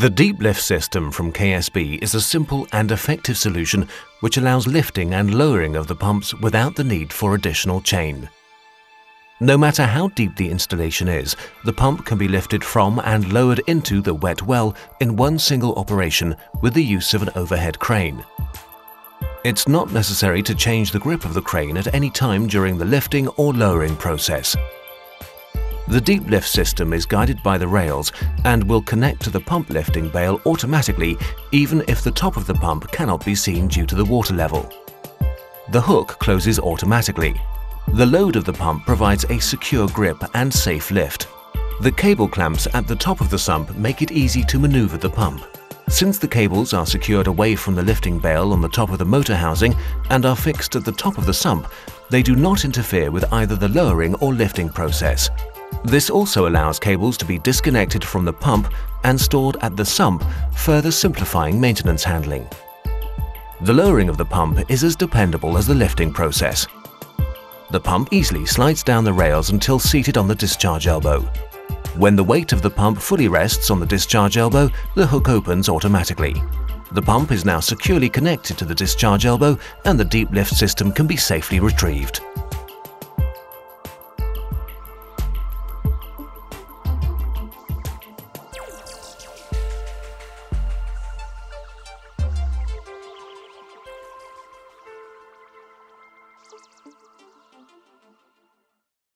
The deep lift system from KSB is a simple and effective solution which allows lifting and lowering of the pumps without the need for additional chain. No matter how deep the installation is, the pump can be lifted from and lowered into the wet well in one single operation with the use of an overhead crane. It's not necessary to change the grip of the crane at any time during the lifting or lowering process. The deep lift system is guided by the rails and will connect to the pump lifting bale automatically, even if the top of the pump cannot be seen due to the water level. The hook closes automatically. The load of the pump provides a secure grip and safe lift. The cable clamps at the top of the sump make it easy to maneuver the pump. Since the cables are secured away from the lifting bale on the top of the motor housing and are fixed at the top of the sump, they do not interfere with either the lowering or lifting process. This also allows cables to be disconnected from the pump and stored at the sump, further simplifying maintenance handling. The lowering of the pump is as dependable as the lifting process. The pump easily slides down the rails until seated on the discharge elbow. When the weight of the pump fully rests on the discharge elbow, the hook opens automatically. The pump is now securely connected to the discharge elbow and the deep lift system can be safely retrieved.